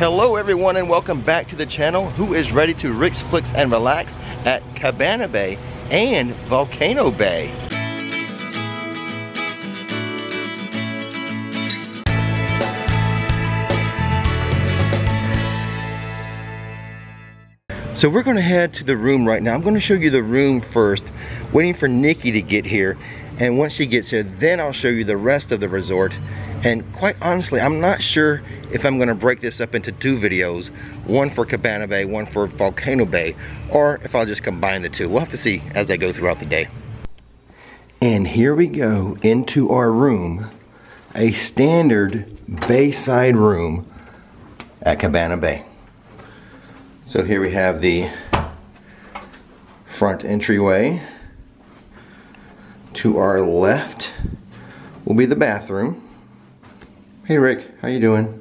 Hello everyone and welcome back to the channel. Who is ready to Rix Flix and relax at Cabana Bay and Volcano Bay? So we're gonna head to the room right now. I'm gonna show you the room first, waiting for Nikki to get here. And once she gets here, then I'll show you the rest of the resort. And quite honestly, I'm not sure if I'm gonna break this up into two videos, one for Cabana Bay, one for Volcano Bay, or if I'll just combine the two. We'll have to see as I go throughout the day. And here we go into our room, a standard bayside room at Cabana Bay. So here we have the front entryway. To our left will be the bathroom. Hey Rick, how you doing?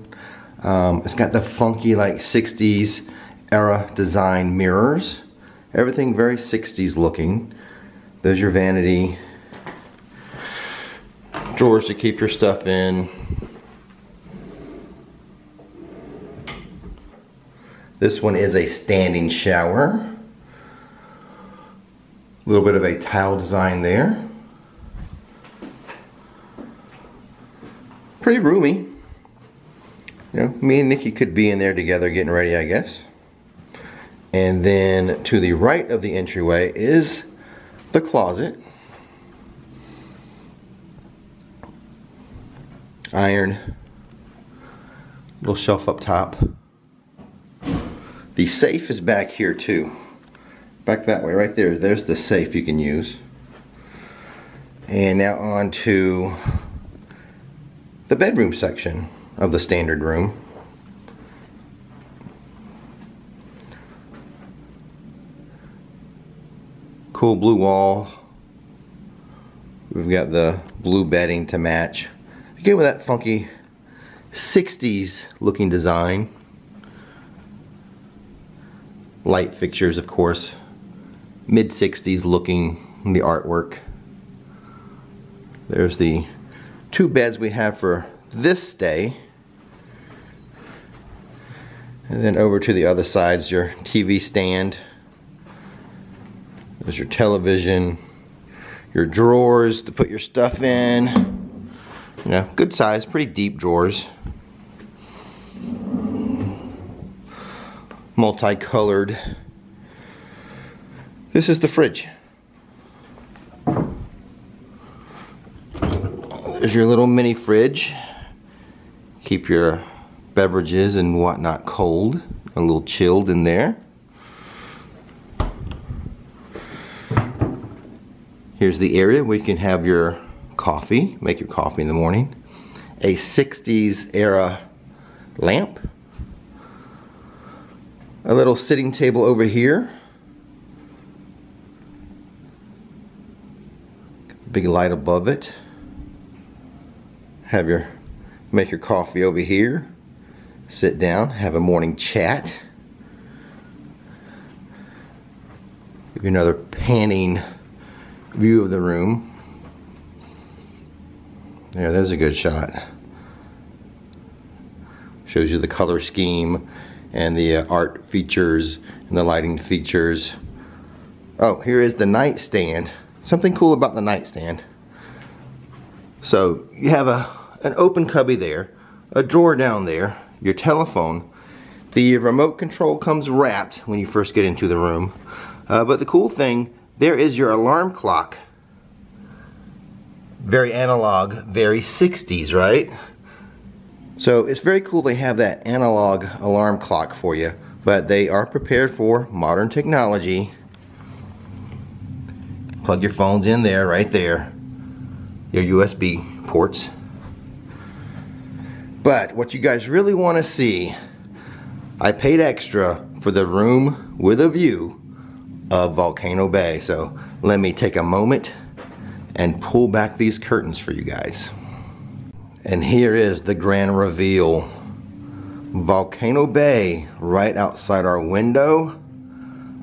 It's got the funky like 60s era design mirrors. Everything very 60s looking. There's your vanity. Drawers to keep your stuff in. This one is a standing shower. A little bit of a tile design there. Pretty roomy. You know, me and Nikki could be in there together getting ready, I guess. And then to the right of the entryway is the closet. Iron. Little shelf up top. The safe is back here too. Back that way, right there. There's the safe you can use. And now on to the bedroom section of the standard room. Cool blue wall. We've got the blue bedding to match. Again with that funky 60s looking design. Light fixtures, of course, mid-60s looking, the artwork. There's the two beds we have for this stay. And then over to the other side is your TV stand. There's your television, your drawers to put your stuff in. You know, good size, pretty deep drawers. Multicolored. This is the fridge. There's your little mini fridge. Keep your beverages and whatnot cold, a little chilled in there. Here's the area where you can have your coffee, make your coffee in the morning. A 60s era lamp. A little sitting table over here. Big light above it. Have your, make your coffee over here. Sit down, have a morning chat. Give you another panning view of the room. There, there's a good shot. Shows you the color scheme and the art features and the lighting features. Oh, here is the nightstand. Something cool about the nightstand. So you have an open cubby there, a drawer down there, your telephone. The remote control comes wrapped when you first get into the room. But the cool thing, there is your alarm clock. Very analog, very 60s, right? So it's very cool they have that analog alarm clock for you, but they are prepared for modern technology. Plug your phones in there, right there, your USB ports. But what you guys really want to see, I paid extra for the room with a view of Volcano Bay. So let me take a moment and pull back these curtains for you guys. And here is the grand reveal. Volcano Bay right outside our window.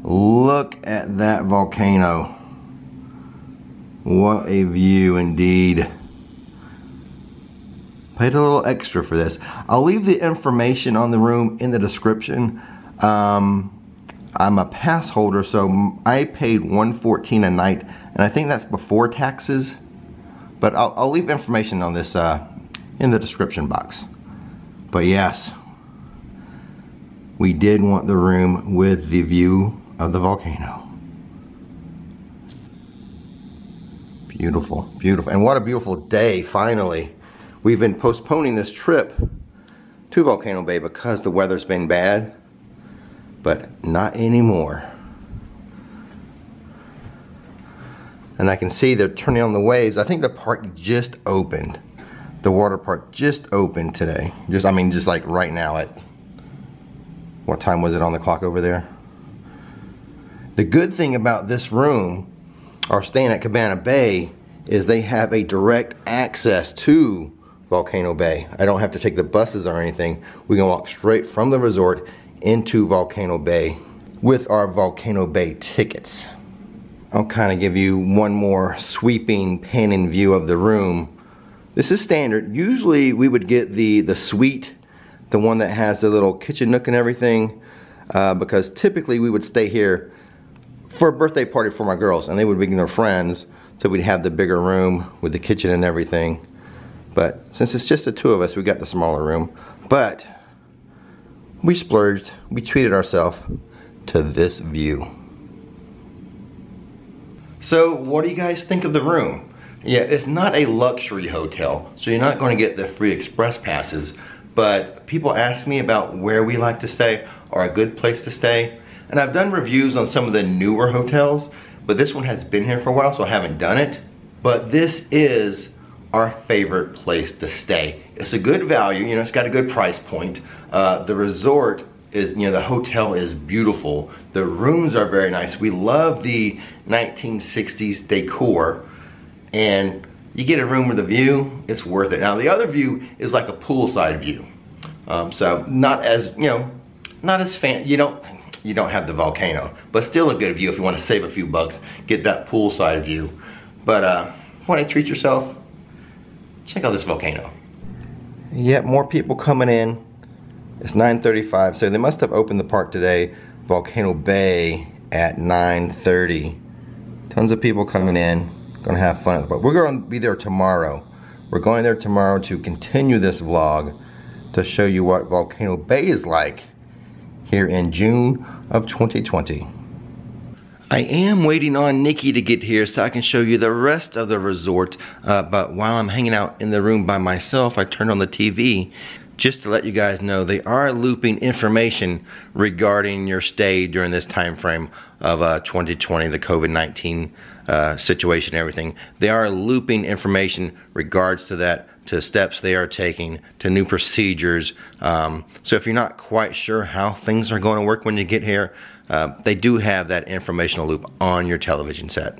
Look at that volcano. What a view indeed. paid a little extra for this. I'll leave the information on the room in the description. I'm a pass holder, so I paid $114 a night, and I think that's before taxes. But I'll leave information on this in the description box. But yes, we did want the room with the view of the volcano. Beautiful, beautiful. And what a beautiful day, finally. We've been postponing this trip to Volcano Bay because the weather's been bad, but not anymore. And I can see they're turning on the waves. I think the park just opened. The water park just opened today. I mean, just like right now at, what time was it on the clock over there? The good thing about this room, or staying at Cabana Bay, is they have a direct access to Volcano Bay. I don't have to take the buses or anything. We can walk straight from the resort into Volcano Bay with our Volcano Bay tickets. I'll kind of give you one more sweeping pan in view of the room. This is standard. Usually we would get the suite, the one that has the little kitchen nook and everything, because typically we would stay here for a birthday party for my girls, and they would bring their friends, so we'd have the bigger room with the kitchen and everything. But since it's just the two of us, we got the smaller room. But we splurged, we treated ourselves to this view. So what do you guys think of the room? Yeah, it's not a luxury hotel, so you're not going to get the free express passes, but people ask me about where we like to stay or a good place to stay, and I've done reviews on some of the newer hotels, but this one has been here for a while, so I haven't done it. But this is our favorite place to stay. It's a good value, you know, it's got a good price point. The resort is, you know, the hotel is beautiful. The rooms are very nice. We love the 1960s decor, and you get a room with a view, it's worth it. Now the other view is like a poolside view. So not as, you know, not as fancy, you don't have the volcano, but still a good view if you want to save a few bucks, get that poolside view. But want to treat yourself, check out this volcano. Yep, more people coming in. It's 9:35, so they must have opened the park today, Volcano Bay, at 9:30. Tons of people coming in, gonna have fun at the park. We're gonna be there tomorrow. We're going there tomorrow to continue this vlog to show you what Volcano Bay is like here in June of 2020. I am waiting on Nikki to get here so I can show you the rest of the resort, but while I'm hanging out in the room by myself, I turned on the TV just to let you guys know they are looping information regarding your stay during this time frame of 2020, the COVID-19 situation and everything. They are looping information regards to that, to steps they are taking, to new procedures. So if you're not quite sure how things are going to work when you get here, they do have that informational loop on your television set.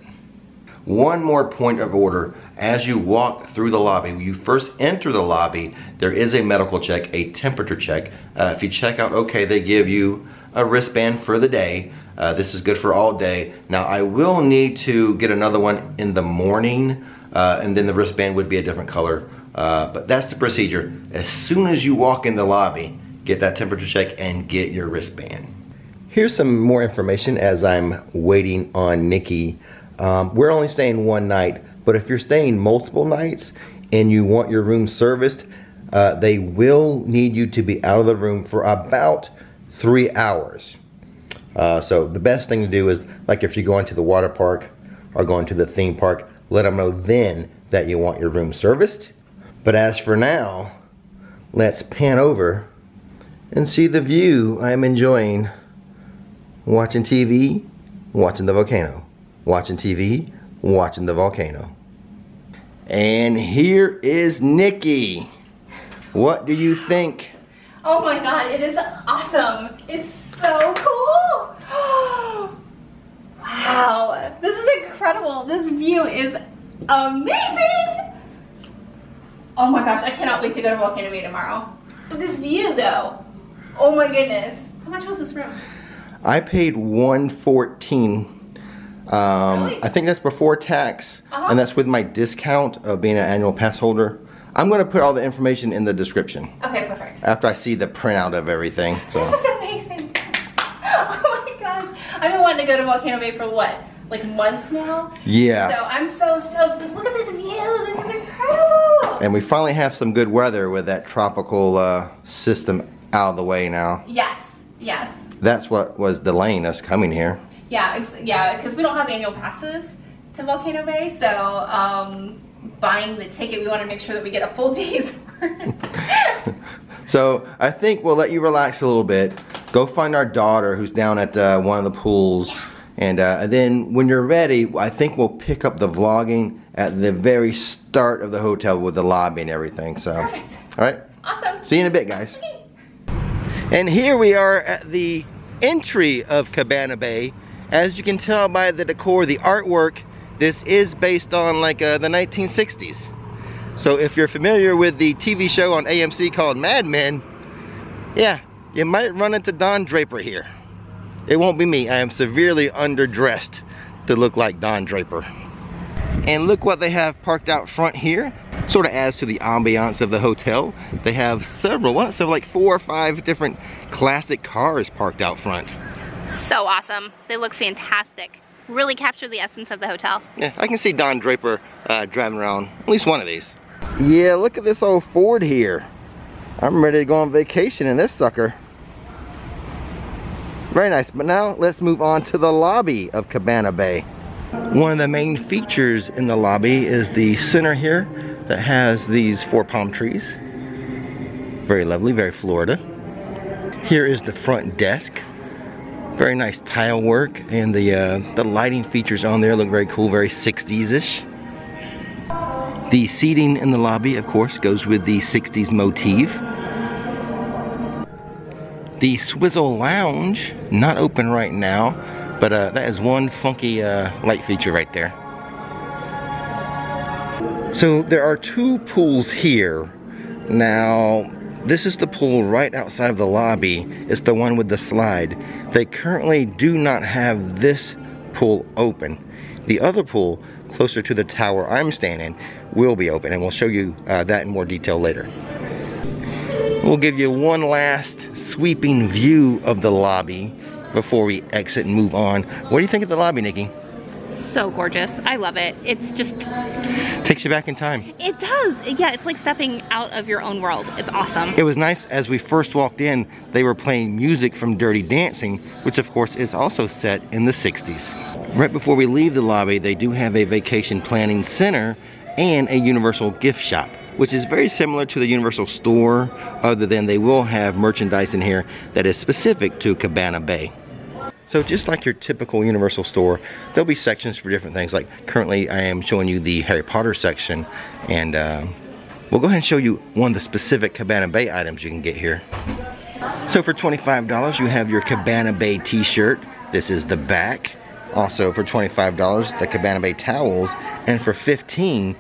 One more point of order. As you walk through the lobby, when you first enter the lobby, there is a medical check, a temperature check. If you check out okay, they give you a wristband for the day. This is good for all day. Now I will need to get another one in the morning, and then the wristband would be a different color. But that's the procedure. As soon as you walk in the lobby, get that temperature check and get your wristband. Here's some more information as I'm waiting on Nikki. We're only staying one night, but if you're staying multiple nights and you want your room serviced, they will need you to be out of the room for about 3 hours. So the best thing to do is, like if you're going to the water park or going to the theme park, let them know then that you want your room serviced. But as for now, let's pan over and see the view I'm enjoying. Watching TV, watching the volcano. Watching TV, watching the volcano. And here is Nikki. What do you think? Oh my God, it is awesome. It's so cool. Wow, this is incredible. This view is amazing. Oh my gosh, I cannot wait to go to Volcano Bay tomorrow. But this view though, oh my goodness. How much was this room? I paid $114. Really? I think that's before tax, and that's with my discount of being an annual pass holder. I'm going to put all the information in the description. Okay, perfect. After I see the printout of everything. So. This is amazing. Oh my gosh. I've been wanting to go to Volcano Bay for what? Like months now? Yeah. So I'm so stoked. But look at this view. This is incredible. And we finally have some good weather with that tropical system out of the way now. Yes. Yes. That's what was delaying us coming here. Yeah, yeah, because we don't have annual passes to Volcano Bay, so buying the ticket, we want to make sure that we get a full day's worth. So I think we'll let you relax a little bit. Go find our daughter who's down at one of the pools, yeah. And then when you're ready, I think we'll pick up the vlogging at the very start of the hotel with the lobby and everything. So, perfect. All right. Awesome. See you in a bit, guys. Okay. And here we are at the entry of Cabana Bay. As you can tell by the decor, the artwork, this is based on like the 1960s. So if you're familiar with the TV show on AMC called Mad Men, yeah, you might run into Don Draper here. It won't be me. I am severely underdressed to look like Don Draper. And look what they have parked out front here. Sort of adds to the ambiance of the hotel. They have several, like 4 or 5 different classic cars parked out front. So awesome. They look fantastic. Really capture the essence of the hotel. Yeah, I can see Don Draper driving around at least one of these. Yeah, look at this old Ford here. I'm ready to go on vacation in this sucker. Very nice, but now let's move on to the lobby of Cabana Bay. One of the main features in the lobby is the center here that has these 4 palm trees. Very lovely, very Florida. Here is the front desk. Very nice tile work, and the lighting features on there look very cool, very 60s-ish. The seating in the lobby, of course, goes with the 60s motif. The Swizzle Lounge, not open right now, but that is one funky light feature right there. So there are 2 pools here. Now, this is the pool right outside of the lobby. It's the one with the slide. They currently do not have this pool open. The other pool, closer to the tower I'm staying in, will be open, and we'll show you that in more detail later. We'll give you one last sweeping view of the lobby before we exit and move on. What do you think of the lobby, Nikki? So gorgeous. I love it. It's just... takes you back in time. It does. Yeah, it's like stepping out of your own world. It's awesome. It was nice as we first walked in, they were playing music from Dirty Dancing, which of course is also set in the 60s. Right before we leave the lobby, they do have a vacation planning center and a Universal gift shop, which is very similar to the Universal store, other than they will have merchandise in here that is specific to Cabana Bay. So just like your typical Universal store, there'll be sections for different things. Like currently I am showing you the Harry Potter section, and we'll go ahead and show you one of the specific Cabana Bay items you can get here. So for $25 you have your Cabana Bay t-shirt. This is the back. Also for $25 the Cabana Bay towels, and for $15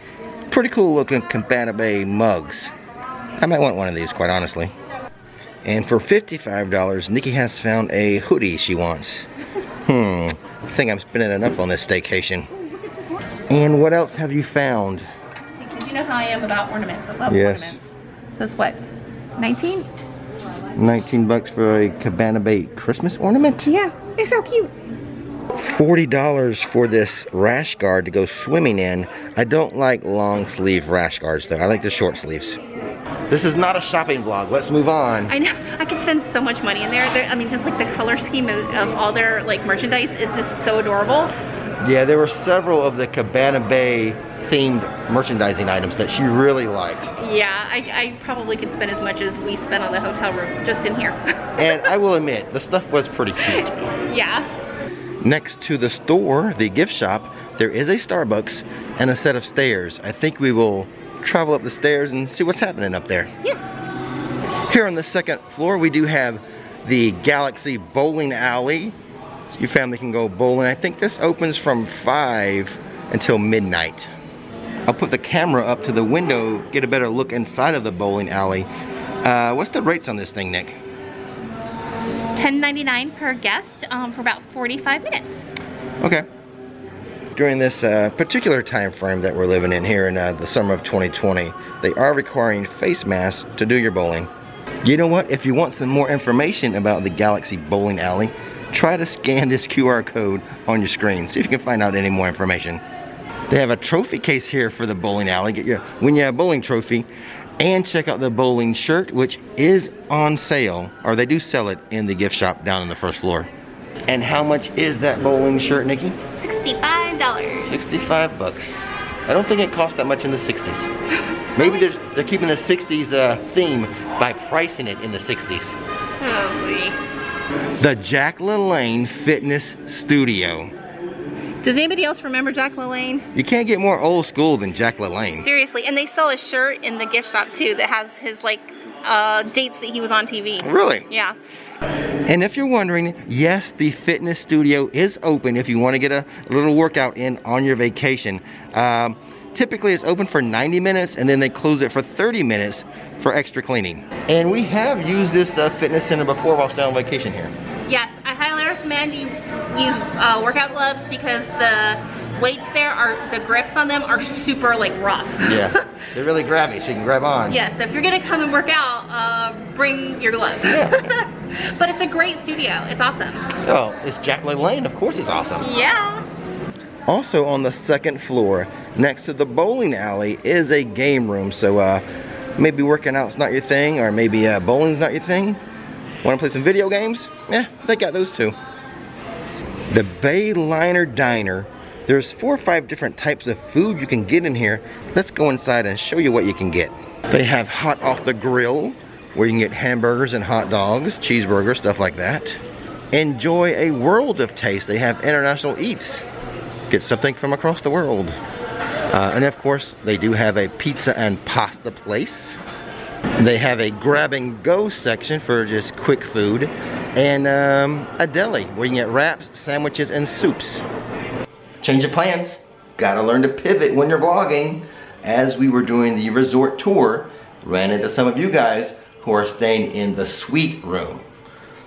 pretty cool looking Cabana Bay mugs. I might want one of these, quite honestly. And for $55, Nikki has found a hoodie she wants. I think I'm spending enough on this staycation. And what else have you found? Because you know how I am about ornaments. I love ornaments. So it's what, 19? 19 bucks for a Cabana Bay Christmas ornament? Yeah, they're so cute. $40 for this rash guard to go swimming in. I don't like long sleeve rash guards though. I like the short sleeves. This is not a shopping vlog. Let's move on. I know. I could spend so much money in there. I mean, just like the color scheme of all their like merchandise is just so adorable. Yeah, there were several of the Cabana Bay themed merchandising items that she really liked. Yeah, I probably could spend as much as we spent on the hotel room just in here. And I will admit, the stuff was pretty cute. Yeah. Next to the store, the gift shop, there is a Starbucks and a set of stairs. I think we will travel up the stairs and see what's happening up there. Yeah. Here on the second floor we do have the Galaxy bowling alley, so your family can go bowling. I think this opens from 5 until midnight. I'll put the camera up to the window, get a better look inside of the bowling alley. What's the rates on this thing, Nick? $10.99 per guest for about 45 minutes. Okay. during this particular time frame that we're living in here in the summer of 2020, they are requiring face masks to do your bowling. You know what? If you want some more information about the Galaxy Bowling Alley, try to scan this QR code on your screen. See if you can find out any more information. They have a trophy case here for the bowling alley. Get your win your bowling trophy. And check out the bowling shirt, which is on sale, or they do sell it in the gift shop down on the first floor. And how much is that bowling shirt, Nikki? $65. 65 bucks. I don't think it cost that much in the 60s. Maybe they're keeping the 60s theme by pricing it in the 60s. Holy. The Jack LaLanne Fitness Studio. Does anybody else remember Jack LaLanne? You can't get more old school than Jack LaLanne. Seriously, and they sell a shirt in the gift shop too that has his like dates that he was on TV. Really? Yeah. And if you're wondering, yes, the fitness studio is open if you want to get a little workout in on your vacation. Typically it's open for 90 minutes and then they close it for 30 minutes for extra cleaning. And we have used this fitness center before while still on vacation here. Yes, I highly recommend you use workout gloves because the weights there are, the grips on them are super like rough. Yeah, they're really grabby so you can grab on. Yeah, so if you're gonna come and work out, bring your gloves. Yeah. But it's a great studio, it's awesome. Oh, it's Jack LaLanne, of course it's awesome. Yeah. Also on the second floor, next to the bowling alley is a game room. So maybe working out's not your thing or maybe bowling's not your thing. Want to play some video games? Yeah, they got those too. The Bayliner Diner. There's 4 or 5 different types of food you can get in here. Let's go inside and show you what you can get. They have hot off the grill, where you can get hamburgers and hot dogs, cheeseburgers, stuff like that. Enjoy a world of taste. They have international eats. Get something from across the world. And of course, they do have a pizza and pasta place. They have a grab and go section for just quick food and a deli where you can get wraps, sandwiches, and soups. Change of plans. Gotta learn to pivot when you're vlogging. As we were doing the resort tour, ran into some of you guys who are staying in the suite room.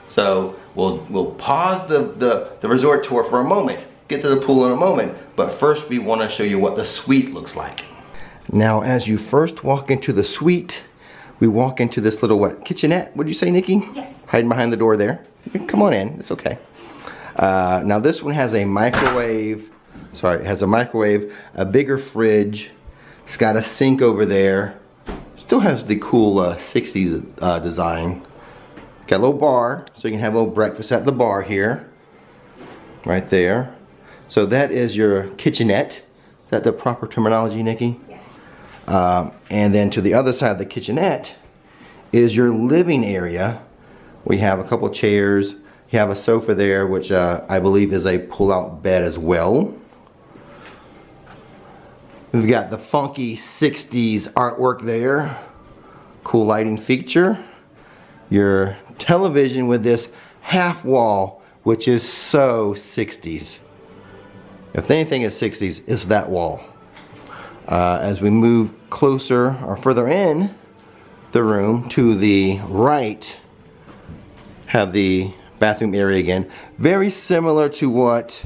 So we'll pause the resort tour for a moment, get to the pool in a moment, but first we want to show you what the suite looks like. Now as you first walk into the suite, we walk into this little, what, kitchenette? What did you say, Nikki? Yes. Hiding behind the door there. Come on in, it's okay. Now this one has a microwave, sorry, it has a microwave, a bigger fridge. It's got a sink over there. Still has the cool 60s design. Got a little bar, so you can have a little breakfast at the bar here. Right there. So that is your kitchenette. Is that the proper terminology, Nikki? Yes. And then to the other side of the kitchenette is your living area. We have a couple of chairs. You have a sofa there, which I believe is a pull-out bed as well. We've got the funky 60s artwork there. Cool lighting feature. Your television with this half wall, which is so 60s. If anything is 60s, it's that wall. As we move closer or further in the room to the right, have the bathroom area again. Very similar to what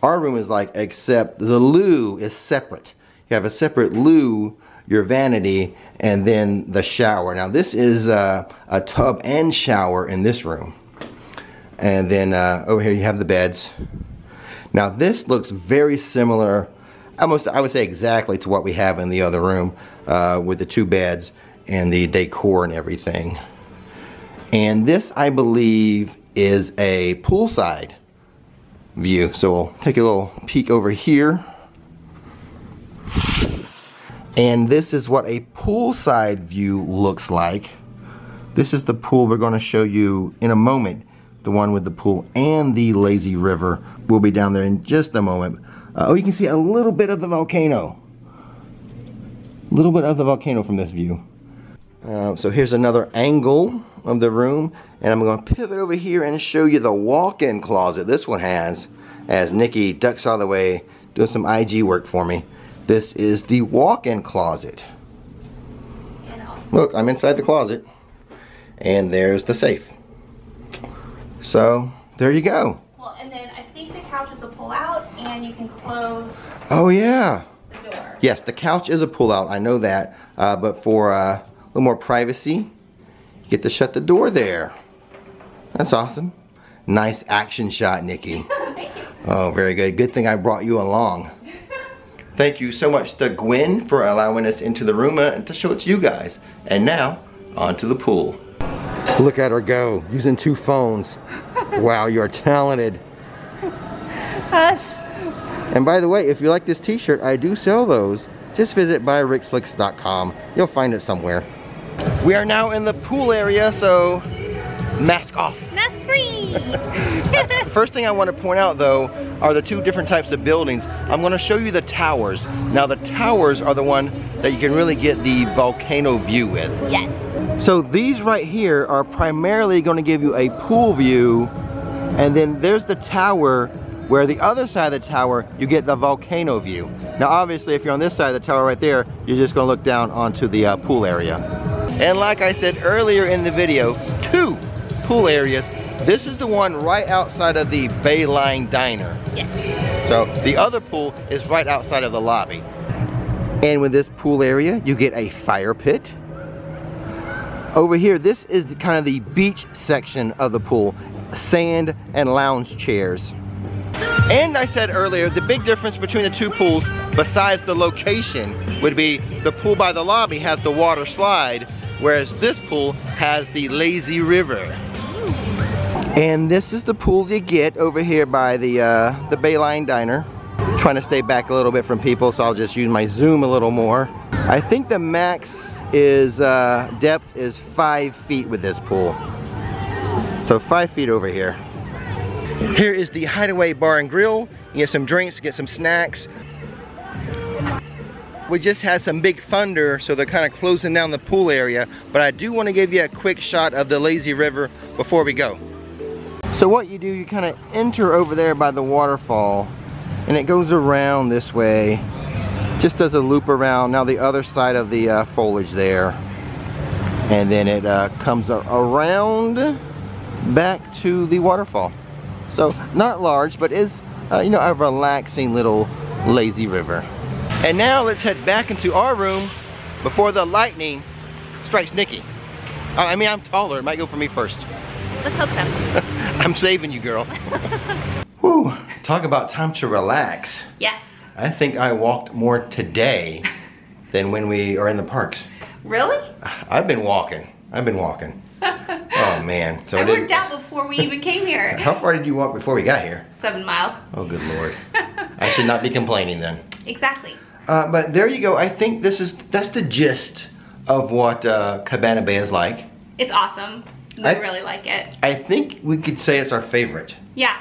our room is like, except the loo is separate. You have a separate loo, your vanity, and then the shower. Now this is a tub and shower in this room. And then over here you have the beds. Now this looks very similar, almost, I would say exactly to what we have in the other room with the 2 beds and the decor and everything. And this, I believe, is a poolside view. So we'll take a little peek over here. And this is what a poolside view looks like. This is the pool we're going to show you in a moment. The one with the pool and the lazy river. We'll be down there in just a moment. Oh, you can see a little bit of the volcano. A little bit of the volcano from this view. So here's another angle of the room. And I'm going to pivot over here and show you the walk-in closet. This one has, as Nikki ducks out of the way, doing some IG work for me. This is the walk-in closet. Look, I'm inside the closet. And there's the safe. So, there you go. Well, and then I think think the couches will pull out and you can close. Oh yeah. The door. Yes, the couch is a pull out. I know that, but for a little more privacy, you get to shut the door there. That's awesome. Nice action shot, Nikki. Oh, very good. Good thing I brought you along. Thank you so much to Gwen for allowing us into the room and to show it to you guys. And now, on to the pool. Look at her go, using two phones. Wow, you're talented. Hush. And by the way, if you like this t-shirt, I do sell those. Just visit buyrixflix.com. You'll find it somewhere. We are now in the pool area, so mask off. Mask free. First thing I want to point out though are the two different types of buildings. I'm going to show you the towers. Now the towers are the one that you can really get the volcano view with. Yes. So these right here are primarily going to give you a pool view, and then there's the tower where the other side of the tower you get the volcano view. Now obviously if you're on this side of the tower right there, you're just going to look down onto the pool area. And like I said earlier in the video, two pool areas. This is the one right outside of the Bayliner Diner. Yes. So the other pool is right outside of the lobby. And with this pool area, you get a fire pit. Over here, this is the, kind of the beach section of the pool. Sand and lounge chairs. And I said earlier, the big difference between the two pools, besides the location, would be the pool by the lobby has the water slide, whereas this pool has the lazy river. And this is the pool you get over here by the Bayliner Diner. I'm trying to stay back a little bit from people, so I'll just use my zoom a little more. I think the max is depth is 5 feet with this pool. So 5 feet over here. Here is the Hideaway Bar and Grill. You get some drinks, get some snacks. We just had some big thunder, so they're kind of closing down the pool area, but I do want to give you a quick shot of the lazy river before we go. So what you do, you kind of enter over there by the waterfall and it goes around this way. Just does a loop around, now the other side of the foliage there. And then it comes around back to the waterfall. So not large, but is you know, a relaxing little lazy river. And now let's head back into our room before the lightning strikes Nikki. I mean, I'm taller, it might go for me first. Let's hope so. I'm saving you, girl. Whew, talk about time to relax. Yes. I think I walked more today than when we are in the parks. Really? I've been walking. I've been walking. Oh, man. So I worked out before we even came here. How far did you walk before we got here? 7 miles. Oh, good Lord. I should not be complaining then. Exactly. But there you go. I think that's the gist of what Cabana Bay is like. It's awesome. I really like it. I think we could say it's our favorite. Yeah,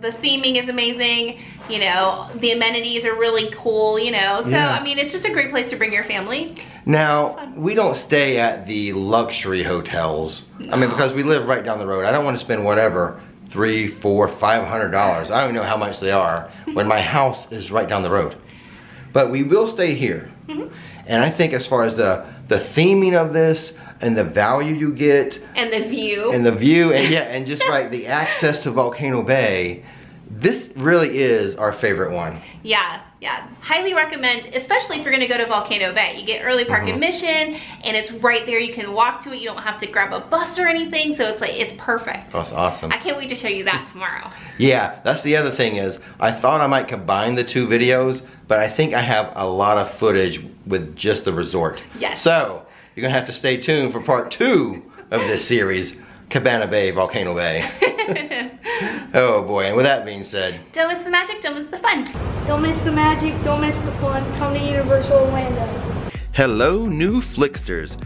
the theming is amazing. You know, the amenities are really cool, you know. So, yeah. I mean, it's just a great place to bring your family. Now, we don't stay at the luxury hotels. No. I mean, because we live right down the road. I don't want to spend whatever, $300, $400, $500. I don't even know how much they are when my house is right down the road. But we will stay here. Mm-hmm. And I think as far as the theming of this, and the value you get. And the view. And the view, and yeah, and just like the access to Volcano Bay. This really is our favorite one. Yeah, yeah. Highly recommend, especially if you're gonna go to Volcano Bay. You get early park admission, and it's right there, you can walk to it. You don't have to grab a bus or anything, so it's like, it's perfect. That's awesome. I can't wait to show you that tomorrow. Yeah, that's the other thing is, I thought I might combine the two videos, but I think I have a lot of footage with just the resort. Yes. So, you're gonna have to stay tuned for part 2 of this series, Cabana Bay, Volcano Bay. Oh boy, and with that being said, don't miss the magic, don't miss the fun. Don't miss the magic, don't miss the fun. Come to Universal Orlando. Hello, new Flixsters.